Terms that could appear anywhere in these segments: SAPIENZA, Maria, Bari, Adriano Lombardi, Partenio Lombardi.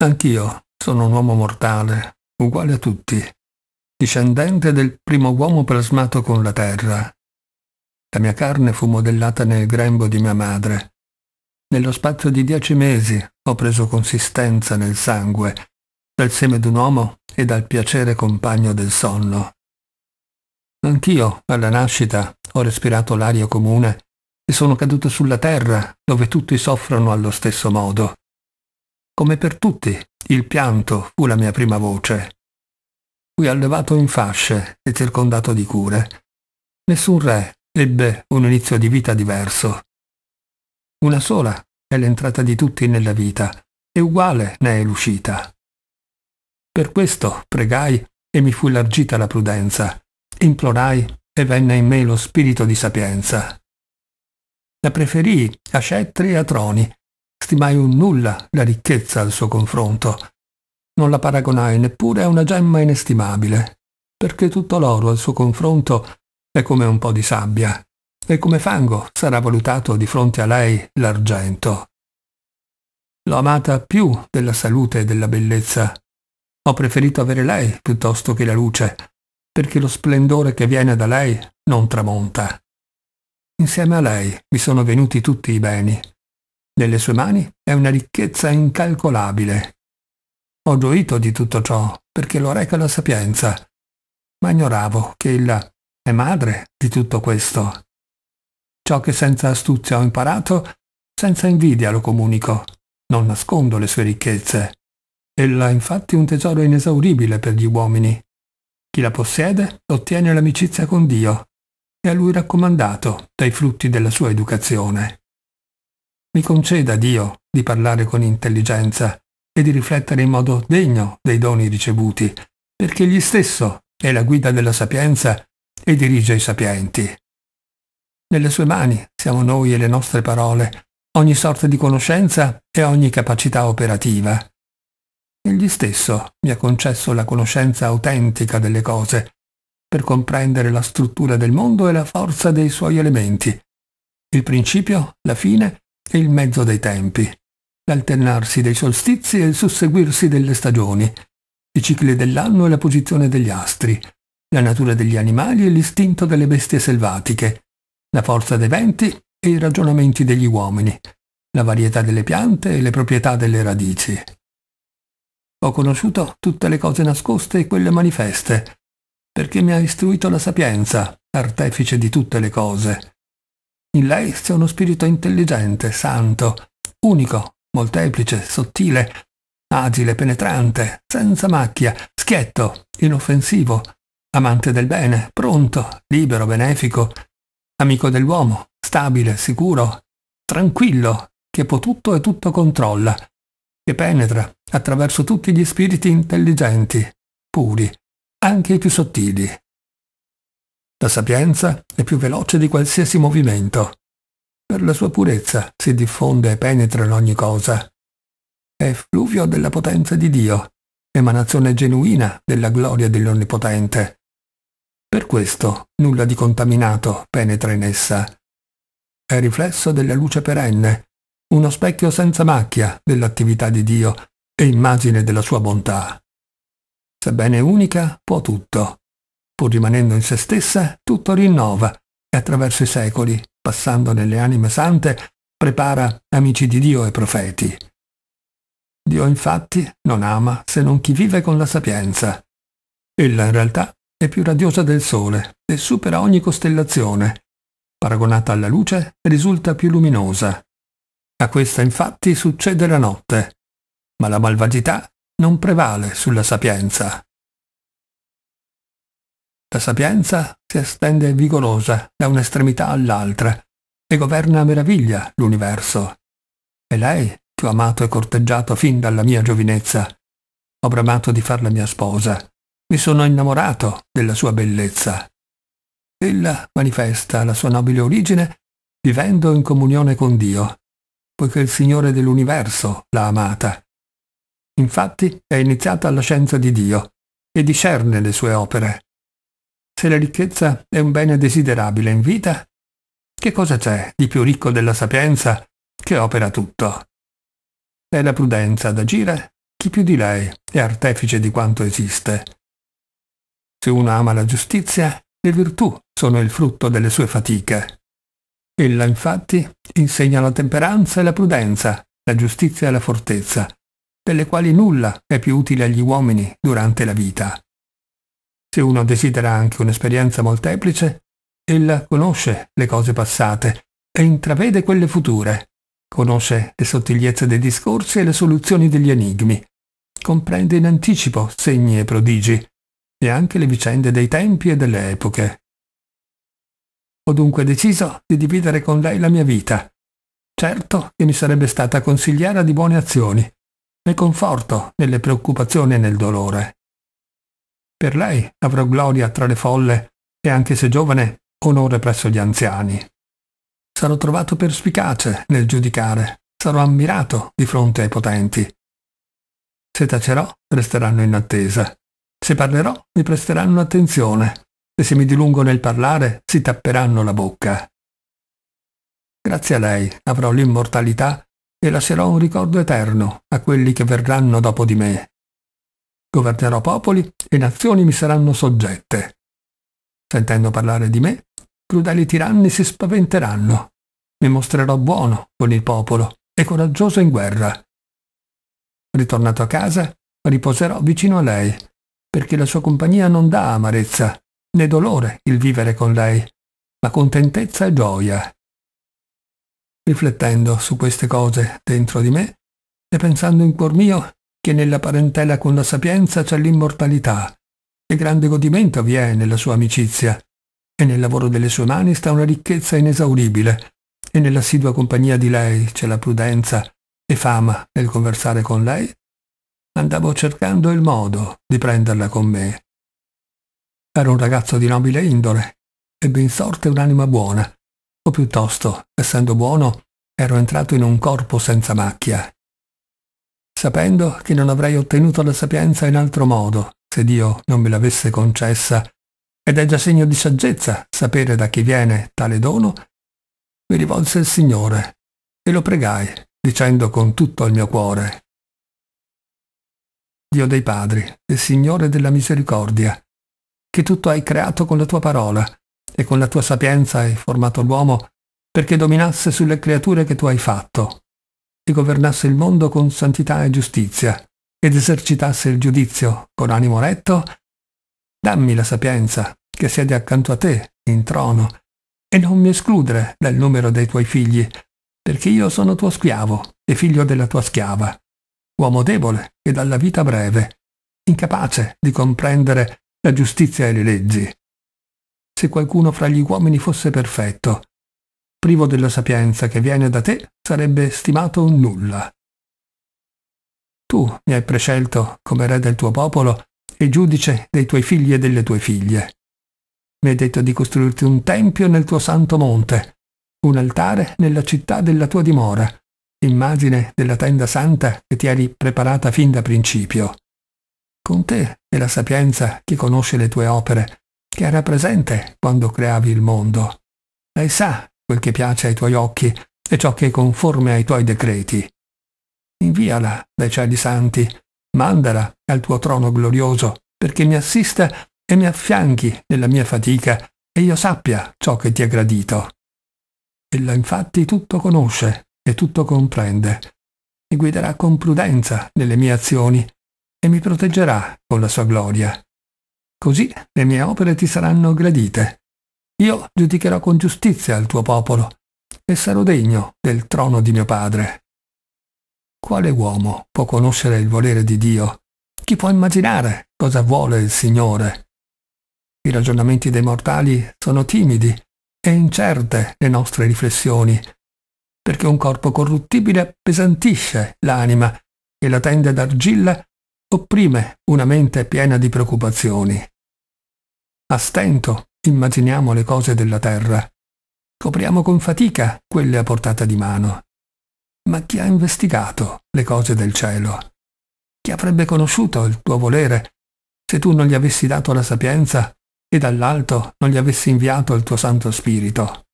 Anch'io sono un uomo mortale, uguale a tutti, discendente del primo uomo plasmato con la terra. La mia carne fu modellata nel grembo di mia madre. Nello spazio di 10 mesi ho preso consistenza nel sangue, dal seme d'un uomo e dal piacere compagno del sonno. Anch'io, alla nascita, ho respirato l'aria comune e sono caduto sulla terra, dove tutti soffrono allo stesso modo. Come per tutti, il pianto fu la mia prima voce. Fui allevato in fasce e circondato di cure. Nessun re ebbe un inizio di vita diverso. Una sola è l'entrata di tutti nella vita, e uguale ne è l'uscita. Per questo pregai e mi fu largita la prudenza, implorai e venne in me lo spirito di sapienza. La preferii a scettri e a troni, stimai un nulla la ricchezza al suo confronto, non la paragonai neppure a una gemma inestimabile, perché tutto l'oro al suo confronto è come un po' di sabbia, e come fango sarà valutato di fronte a lei l'argento. L'ho amata più della salute e della bellezza. Ho preferito avere lei piuttosto che la luce, perché lo splendore che viene da lei non tramonta. Insieme a lei mi sono venuti tutti i beni. Nelle sue mani è una ricchezza incalcolabile. Ho gioito di tutto ciò, perché lo reca la sapienza, ma ignoravo che ella è madre di tutto questo. Ciò che senza astuzia ho imparato, senza invidia lo comunico, non nascondo le sue ricchezze. Ella ha infatti un tesoro inesauribile per gli uomini. Chi la possiede ottiene l'amicizia con Dio, e a lui raccomandato dai frutti della sua educazione. Mi conceda Dio di parlare con intelligenza e di riflettere in modo degno dei doni ricevuti, perché egli stesso è la guida della sapienza e dirige i sapienti. Nelle sue mani siamo noi e le nostre parole, ogni sorta di conoscenza e ogni capacità operativa. Egli stesso mi ha concesso la conoscenza autentica delle cose, per comprendere la struttura del mondo e la forza dei suoi elementi, il principio, la fine e il mezzo dei tempi, l'alternarsi dei solstizi e il susseguirsi delle stagioni, i cicli dell'anno e la posizione degli astri, la natura degli animali e l'istinto delle bestie selvatiche, la forza dei venti e i ragionamenti degli uomini, la varietà delle piante e le proprietà delle radici. Ho conosciuto tutte le cose nascoste e quelle manifeste, perché mi ha istruito la sapienza, artefice di tutte le cose. In lei c'è uno spirito intelligente, santo, unico, molteplice, sottile, agile, penetrante, senza macchia, schietto, inoffensivo, amante del bene, pronto, libero, benefico, amico dell'uomo, stabile, sicuro, tranquillo, che può tutto e tutto controlla, che penetra attraverso tutti gli spiriti intelligenti, puri, anche i più sottili. La sapienza è più veloce di qualsiasi movimento. Per la sua purezza si diffonde e penetra in ogni cosa. È effluvio della potenza di Dio, emanazione genuina della gloria dell'Onnipotente. Per questo nulla di contaminato penetra in essa. È riflesso della luce perenne, uno specchio senza macchia dell'attività di Dio e immagine della sua bontà. Sebbene unica, può tutto. Pur rimanendo in se stessa, tutto rinnova e attraverso i secoli, passando nelle anime sante, prepara amici di Dio e profeti. Dio infatti non ama se non chi vive con la sapienza. Ella in realtà è più radiosa del Sole e supera ogni costellazione. Paragonata alla luce, risulta più luminosa. A questa infatti succede la notte, ma la malvagità non prevale sulla sapienza. La sapienza si estende vigorosa da un'estremità all'altra e governa a meraviglia l'universo. E lei, ti ho amato e corteggiato fin dalla mia giovinezza. Ho bramato di farla mia sposa. Mi sono innamorato della sua bellezza. Ella manifesta la sua nobile origine vivendo in comunione con Dio, poiché il Signore dell'universo l'ha amata. Infatti è iniziata alla scienza di Dio e discerne le sue opere. Se la ricchezza è un bene desiderabile in vita, che cosa c'è di più ricco della sapienza che opera tutto? È la prudenza ad agire, molti più di lei, è artefice di quanto esiste. Se uno ama la giustizia, le virtù sono il frutto delle sue fatiche. Ella, infatti, insegna la temperanza e la prudenza, la giustizia e la fortezza, delle quali nulla è più utile agli uomini durante la vita. Se uno desidera anche un'esperienza molteplice, ella conosce le cose passate e intravede quelle future, conosce le sottigliezze dei discorsi e le soluzioni degli enigmi, comprende in anticipo segni e prodigi, e anche le vicende dei tempi e delle epoche. Ho dunque deciso di dividere con lei la mia vita. Certo che mi sarebbe stata consigliera di buone azioni, e conforto nelle preoccupazioni e nel dolore. Per lei avrò gloria tra le folle e, anche se giovane, onore presso gli anziani. Sarò trovato perspicace nel giudicare, sarò ammirato di fronte ai potenti. Se tacerò, resteranno in attesa. Se parlerò, mi presteranno attenzione, e se mi dilungo nel parlare, si tapperanno la bocca. Grazie a lei avrò l'immortalità e lascerò un ricordo eterno a quelli che verranno dopo di me. Governerò popoli e nazioni mi saranno soggette. Sentendo parlare di me, crudeli tiranni si spaventeranno. Mi mostrerò buono con il popolo e coraggioso in guerra. Ritornato a casa, riposerò vicino a lei, perché la sua compagnia non dà amarezza, né dolore il vivere con lei, ma contentezza e gioia. Riflettendo su queste cose dentro di me, e pensando in cuor mio che nella parentela con la sapienza c'è l'immortalità, e grande godimento vi è nella sua amicizia, e nel lavoro delle sue mani sta una ricchezza inesauribile, e nell'assidua compagnia di lei c'è la prudenza e fama nel conversare con lei, andavo cercando il modo di prenderla con me. Era un ragazzo di nobile indole, ebbe in sorte un'anima buona, o piuttosto, essendo buono, ero entrato in un corpo senza macchia. Sapendo che non avrei ottenuto la sapienza in altro modo, se Dio non me l'avesse concessa, ed è già segno di saggezza sapere da chi viene tale dono, mi rivolse il Signore e lo pregai, dicendo con tutto il mio cuore: Dio dei padri e Signore della misericordia, che tutto hai creato con la tua parola e con la tua sapienza hai formato l'uomo perché dominasse sulle creature che tu hai fatto e governasse il mondo con santità e giustizia ed esercitasse il giudizio con animo retto, dammi la sapienza che siede accanto a te in trono e non mi escludere dal numero dei tuoi figli, perché io sono tuo schiavo e figlio della tua schiava, uomo debole e dalla vita breve, incapace di comprendere la giustizia e le leggi. Se qualcuno fra gli uomini fosse perfetto, privo della sapienza che viene da te, sarebbe stimato un nulla. Tu mi hai prescelto come re del tuo popolo e giudice dei tuoi figli e delle tue figlie. Mi hai detto di costruirti un tempio nel tuo santo monte, un altare nella città della tua dimora, immagine della tenda santa che ti eri preparata fin da principio. Con te è la sapienza che conosce le tue opere, che era presente quando creavi il mondo. Lei sa quel che piace ai tuoi occhi e ciò che è conforme ai tuoi decreti. Inviala dai cieli santi, mandala al tuo trono glorioso, perché mi assista e mi affianchi nella mia fatica e io sappia ciò che ti è gradito. Ella infatti tutto conosce e tutto comprende, mi guiderà con prudenza nelle mie azioni e mi proteggerà con la sua gloria. Così le mie opere ti saranno gradite. Io giudicherò con giustizia il tuo popolo e sarò degno del trono di mio padre. Quale uomo può conoscere il volere di Dio? Chi può immaginare cosa vuole il Signore? I ragionamenti dei mortali sono timidi e incerte le nostre riflessioni, perché un corpo corruttibile appesantisce l'anima e la tende d'argilla opprime una mente piena di preoccupazioni. A stento immaginiamo le cose della terra, copriamo con fatica quelle a portata di mano. Ma chi ha investigato le cose del cielo? Chi avrebbe conosciuto il tuo volere se tu non gli avessi dato la sapienza e dall'alto non gli avessi inviato il tuo Santo Spirito?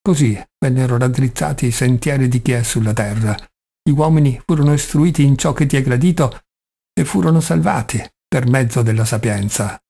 Così vennero raddrizzati i sentieri di chi è sulla terra, Gli uomini furono istruiti in ciò che ti è gradito e furono salvati per mezzo della sapienza.